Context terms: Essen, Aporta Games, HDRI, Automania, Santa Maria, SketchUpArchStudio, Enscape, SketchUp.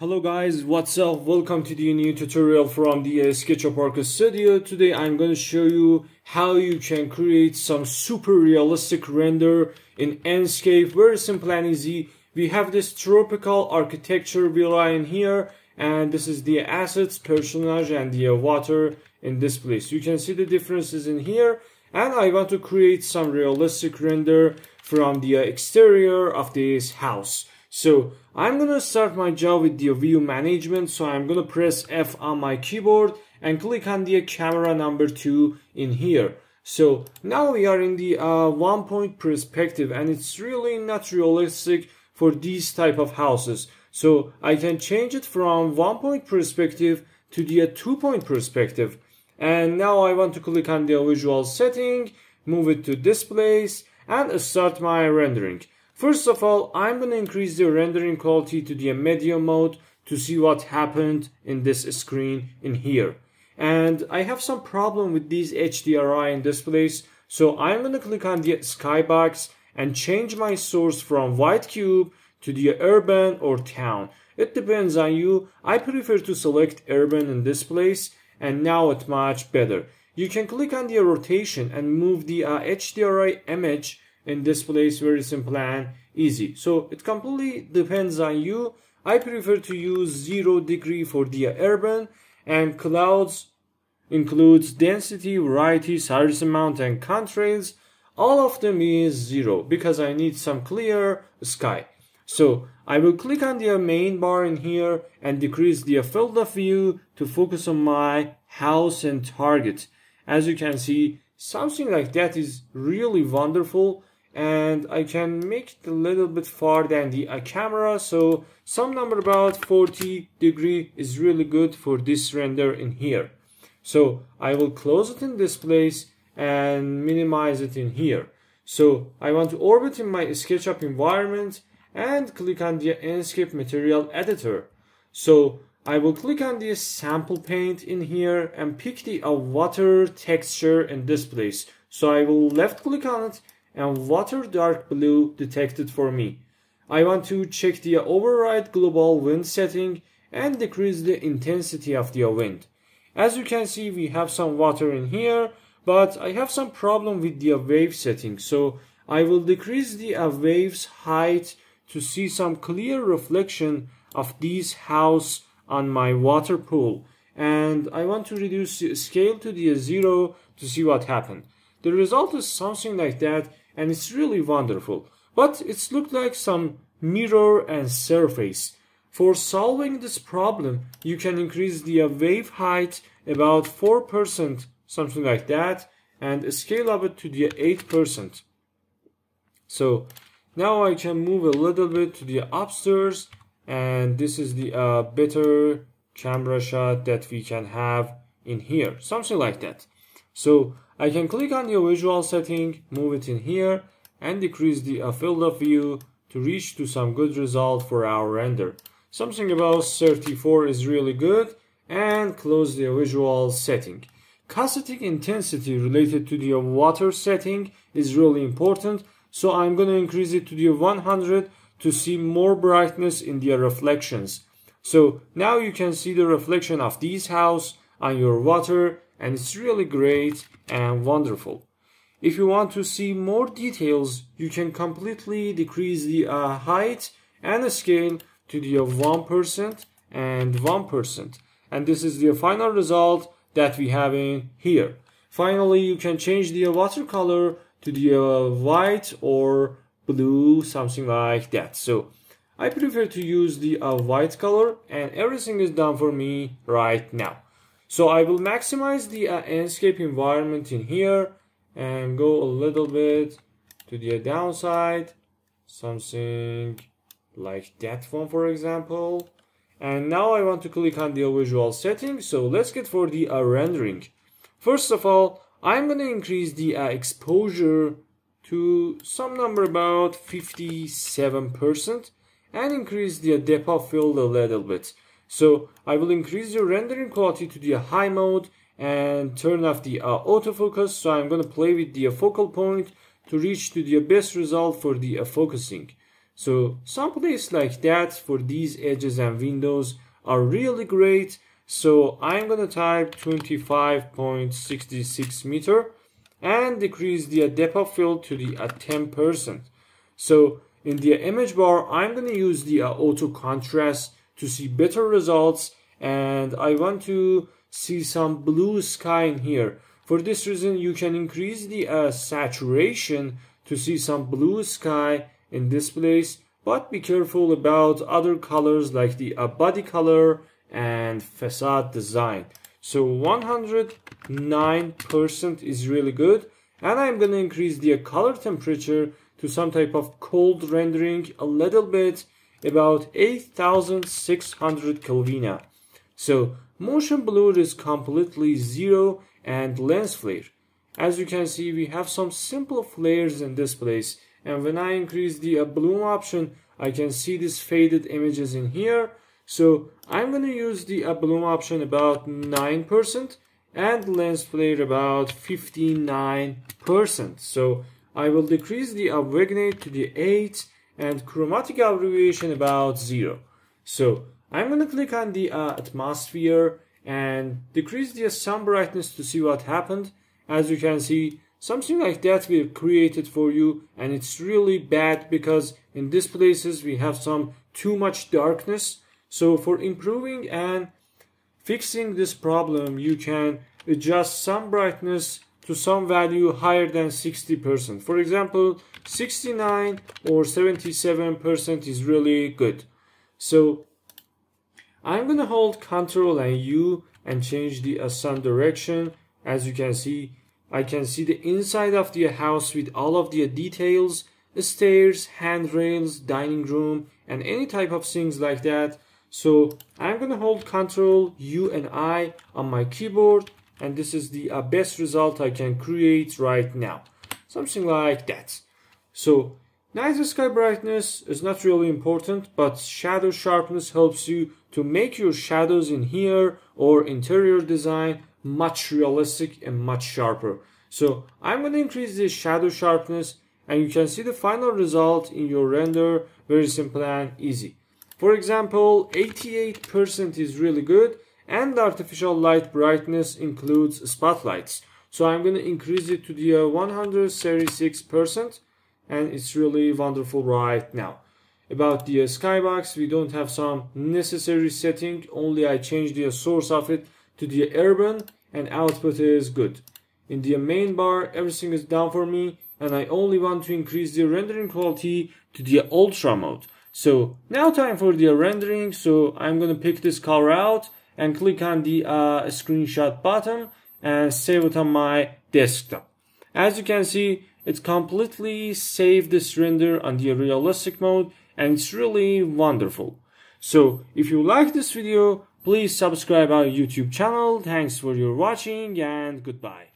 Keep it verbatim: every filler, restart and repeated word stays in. Hello guys, what's up? Welcome to the new tutorial from the uh, SketchUpArchStudio. Today I'm going to show you how you can create some super realistic render in Enscape. Very simple and easy. We have this tropical architecture villa in here, and this is the assets, personage, and the uh, water in this place. You can see the differences in here, and I want to create some realistic render from the uh, exterior of this house. So I'm going to start my job with the view management. So I'm going to press F on my keyboard and click on the camera number two in here. So now we are in the uh, one point perspective, and it's really not realistic for these type of houses. So I can change it from one point perspective to the uh, two point perspective. And now I want to click on the visual setting, move it to this place, and start my rendering. First of all, I'm going to increase the rendering quality to the medium mode to see what happened in this screen in here. And I have some problem with these H D R I in this place, so I'm going to click on the skybox and change my source from white cube to the urban or town. It depends on you. I prefer to select urban in this place, and now it's much better. You can click on the rotation and move the uh, H D R I image in this place. Very simple and easy. So it completely depends on you. I prefer to use zero degree for the urban, and clouds includes density, variety, iris amount, and contrails. All of them is zero because I need some clear sky. So I will click on the main bar in here and decrease the field of view to focus on my house and target. As you can see, something like that is really wonderful. And I can make it a little bit far than the uh, camera, so some number about forty degree is really good for this render in here. So I will close it in this place and minimize it in here. So I want to orbit in my SketchUp environment and click on the Enscape material editor. So I will click on this sample paint in here and pick the uh, water texture in this place. So I will left click on it and water dark blue detected for me. I want to check the override global wind setting and decrease the intensity of the wind. As you can see, we have some water in here, but I have some problem with the wave setting. So I will decrease the waves height to see some clear reflection of these house on my water pool. And I want to reduce the scale to the zero to see what happened. The result is something like that, and it's really wonderful. But it's looked like some mirror and surface. For solving this problem, you can increase the wave height about four percent, something like that, and scale up it to the eight percent. So now I can move a little bit to the upstairs, and this is the uh, better camera shot that we can have in here, something like that. So I can click on the visual setting, move it in here, and decrease the uh, field of view to reach to some good result for our render. Something about thirty-four is really good, and close the visual setting. Cosmetic intensity related to the water setting is really important, so I'm going to increase it to the one hundred to see more brightness in the reflections. So now you can see the reflection of these house on your water, and it's really great and wonderful. If you want to see more details, you can completely decrease the uh, height and the scale to the one percent and one percent. And this is the final result that we have in here. Finally, you can change the watercolor to the uh, white or blue, something like that. So I prefer to use the uh, white color, and everything is done for me right now. So I will maximize the uh, Enscape environment in here and go a little bit to the downside, something like that one, for example. And now I want to click on the visual settings. So let's get for the uh, rendering. First of all, I'm going to increase the uh, exposure to some number about fifty-seven percent and increase the depth of field a little bit. So I will increase the rendering quality to the high mode and turn off the uh, autofocus. So I'm going to play with the uh, focal point to reach to the best result for the uh, focusing. So someplace like that for these edges and windows are really great. So I'm gonna type twenty-five point six six meter and decrease the depth of field to the uh, ten percent. So in the image bar, I'm gonna use the uh, auto contrast to see better results, and I want to see some blue sky in here. For this reason, you can increase the uh, saturation to see some blue sky in this place, but be careful about other colors like the uh, body color and facade design. So one hundred nine percent is really good, and I'm gonna increase the uh, color temperature to some type of cold rendering a little bit, about eight thousand six hundred Kelvin. So motion blur is completely zero and lens flare. As you can see, we have some simple flares in this place, and when I increase the uh, bloom option, I can see these faded images in here. So I'm gonna use the uh, bloom option about nine percent and lens flare about fifty-nine percent. So I will decrease the uh, vignette to the eight and chromatic aberration about zero. So I'm gonna click on the uh, atmosphere and decrease the uh, sun brightness to see what happened. As you can see, something like that we have created for you, and it's really bad because in these places we have some too much darkness. So for improving and fixing this problem, you can adjust sun brightness to some value higher than sixty percent. For example, sixty-nine or seventy-seven percent is really good. So I'm gonna hold Ctrl and U and change the uh, sun direction. As you can see, I can see the inside of the house with all of the uh, details, the stairs, handrails, dining room, and any type of things like that. So I'm gonna hold Ctrl, U and I on my keyboard, and this is the uh, best result I can create right now. Something like that. So night sky brightness is not really important, but shadow sharpness helps you to make your shadows in here or interior design much realistic and much sharper. So I'm going to increase the shadow sharpness, and you can see the final result in your render. Very simple and easy. For example, eighty-eight percent is really good, and artificial light brightness includes spotlights. So I'm going to increase it to the uh, one hundred thirty-six percent, and it's really wonderful right now. About the uh, skybox, we don't have some necessary setting, only I change the uh, source of it to the urban, and output is good. In the uh, main bar, everything is down for me, and I only want to increase the rendering quality to the uh, ultra mode. So now time for the uh, rendering, so I'm going to pick this color out, and click on the uh, screenshot button and save it on my desktop. As you can see, it's completely saved this render on the realistic mode, and it's really wonderful. So if you like this video, please subscribe our YouTube channel. Thanks for your watching, and goodbye.